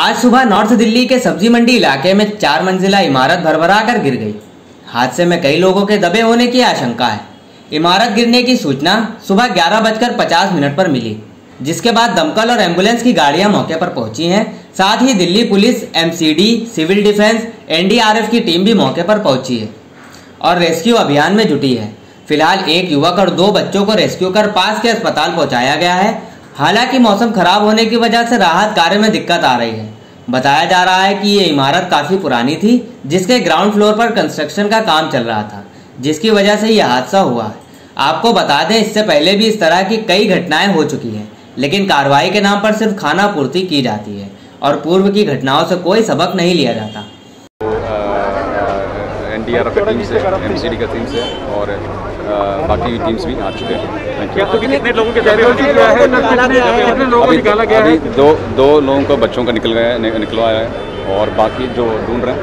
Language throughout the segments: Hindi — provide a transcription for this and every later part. आज सुबह नॉर्थ दिल्ली के सब्जी मंडी इलाके में 4 मंजिला इमारत भरभरा कर गिर गई। हादसे में कई लोगों के दबे होने की आशंका है। इमारत गिरने की सूचना सुबह 11:50 पर मिली, जिसके बाद दमकल और एम्बुलेंस की गाड़ियां मौके पर पहुंची हैं। साथ ही Delhi police, MCD, civil defence, NDRF की टीम भी मौके पर पहुंची है और रेस्क्यू अभियान में जुटी है। फिलहाल एक युवक और 2 बच्चों को रेस्क्यू कर पास के अस्पताल पहुँचाया गया है। हालांकि मौसम खराब होने की वजह से राहत कार्य में दिक्कत आ रही है। बताया जा रहा है कि ये इमारत काफ़ी पुरानी थी, जिसके ग्राउंड फ्लोर पर कंस्ट्रक्शन का काम चल रहा था, जिसकी वजह से यह हादसा हुआ है। आपको बता दें, इससे पहले भी इस तरह की कई घटनाएं हो चुकी हैं, लेकिन कार्रवाई के नाम पर सिर्फ खाना पूर्ति की जाती है और पूर्व की घटनाओं से कोई सबक नहीं लिया जाता। एनडीआरएफ टीम से, एमसीडी की टीम से और बाकी टीम्स भी आ चुके हैं। तो कितने लोगों के निकाला गया है? दो लोगों को, बच्चों का निकलवाया है और बाकी जो ढूंढ रहे हैं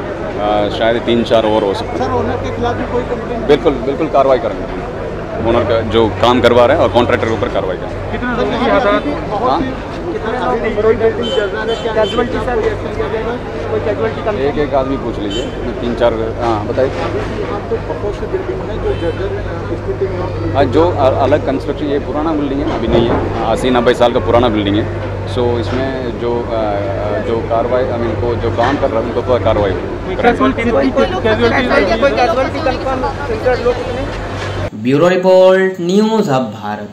शायद 3-4 और हो सकते हैं। ओनर के खिलाफ भी कोई कंप्लेंट? बिल्कुल कार्रवाई करेंगे। ओनर का जो काम करवा रहे हैं और कॉन्ट्रैक्टर के ऊपर कार्रवाई करेंगे। एक आदमी पूछ लीजिए, 3-4। हाँ बताइए। जो अलग कंस्ट्रक्शन, ये पुराना बिल्डिंग है, अभी नहीं है, 80-90 साल का पुराना बिल्डिंग है। सो इसमें जो कार्रवाई, हम इनको जो काम कर रहे हैं उनको कार्रवाई। Bureau report, news hub Bharat.